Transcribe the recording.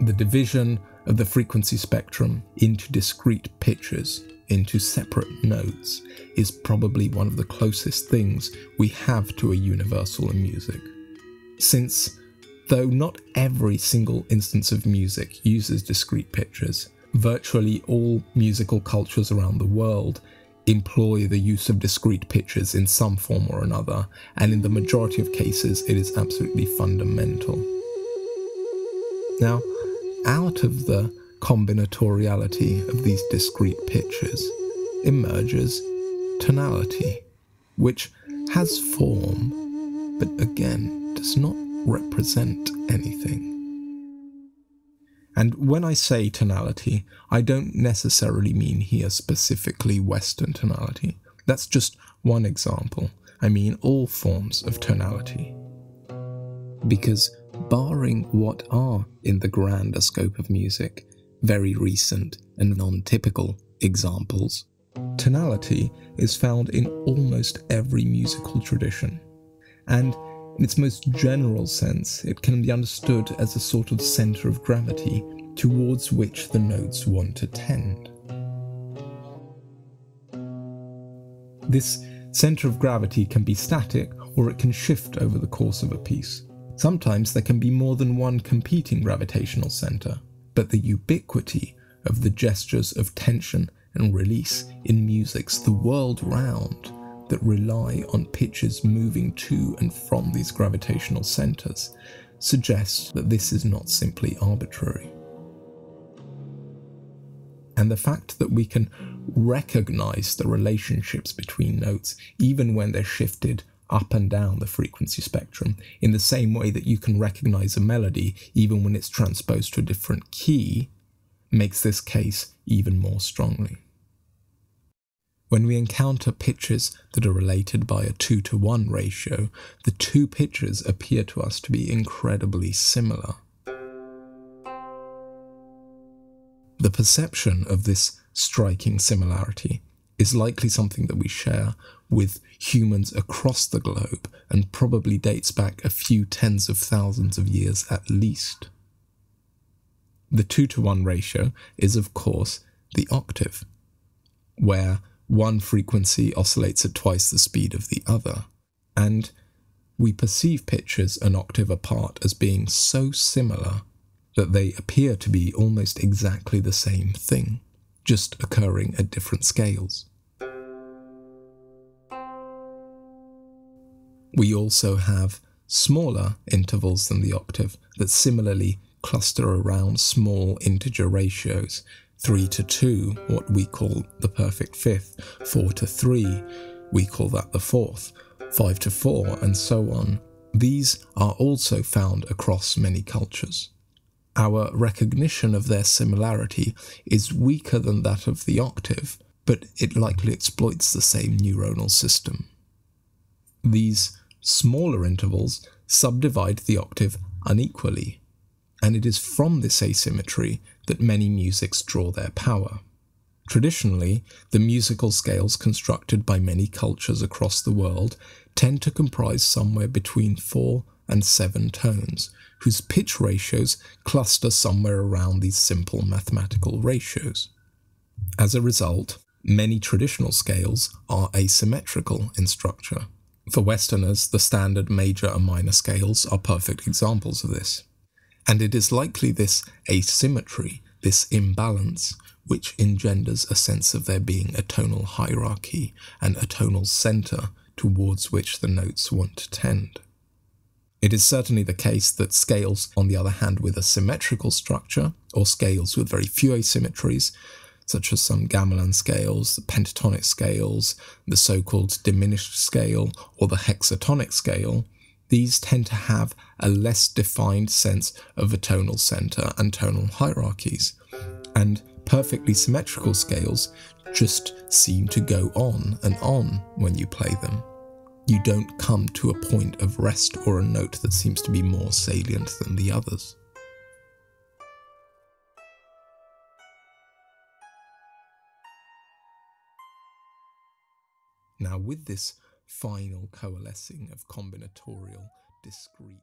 the division of the frequency spectrum into discrete pitches, into separate notes, is probably one of the closest things we have to a universal in music. Since, though not every single instance of music uses discrete pitches, virtually all musical cultures around the world employ the use of discrete pitches in some form or another, and in the majority of cases it is absolutely fundamental. Now, out of the combinatoriality of these discrete pitches emerges tonality, which has form, but again does not represent anything. And when I say tonality, I don't necessarily mean here specifically Western tonality. That's just one example. I mean all forms of tonality. Because barring what are, in the grander scope of music, very recent and non-typical examples, tonality is found in almost every musical tradition. And in its most general sense, it can be understood as a sort of centre of gravity towards which the notes want to tend. This centre of gravity can be static, or it can shift over the course of a piece. Sometimes there can be more than one competing gravitational centre, but the ubiquity of the gestures of tension and release in music's the world round that rely on pitches moving to and from these gravitational centres suggests that this is not simply arbitrary. And the fact that we can recognise the relationships between notes, even when they're shifted up and down the frequency spectrum, in the same way that you can recognise a melody even when it's transposed to a different key, makes this case even more strongly. When we encounter pitches that are related by a 2-to-1 ratio, the two pitches appear to us to be incredibly similar. The perception of this striking similarity is likely something that we share with humans across the globe and probably dates back a few tens of thousands of years at least. The 2-to-1 ratio is, of course, the octave, where one frequency oscillates at twice the speed of the other, and we perceive pitches an octave apart as being so similar that they appear to be almost exactly the same thing, just occurring at different scales. We also have smaller intervals than the octave that similarly cluster around small integer ratios, 3 to 2, what we call the perfect fifth, 4 to 3, we call that the fourth, 5 to 4, and so on. These are also found across many cultures. Our recognition of their similarity is weaker than that of the octave, but it likely exploits the same neuronal system. These smaller intervals subdivide the octave unequally, and it is from this asymmetry that many musics draw their power. Traditionally, the musical scales constructed by many cultures across the world tend to comprise somewhere between 4 and 7 tones, whose pitch ratios cluster somewhere around these simple mathematical ratios. As a result, many traditional scales are asymmetrical in structure. For Westerners, the standard major and minor scales are perfect examples of this. And it is likely this asymmetry, this imbalance, which engenders a sense of there being a tonal hierarchy and a tonal centre towards which the notes want to tend. It is certainly the case that scales, on the other hand, with a symmetrical structure, or scales with very few asymmetries, such as some Gamelan scales, the pentatonic scales, the so-called diminished scale, or the hexatonic scale, these tend to have a less defined sense of a tonal centre and tonal hierarchies, and perfectly symmetrical scales just seem to go on and on when you play them. You don't come to a point of rest or a note that seems to be more salient than the others. Now, with this final coalescing of combinatorial discrete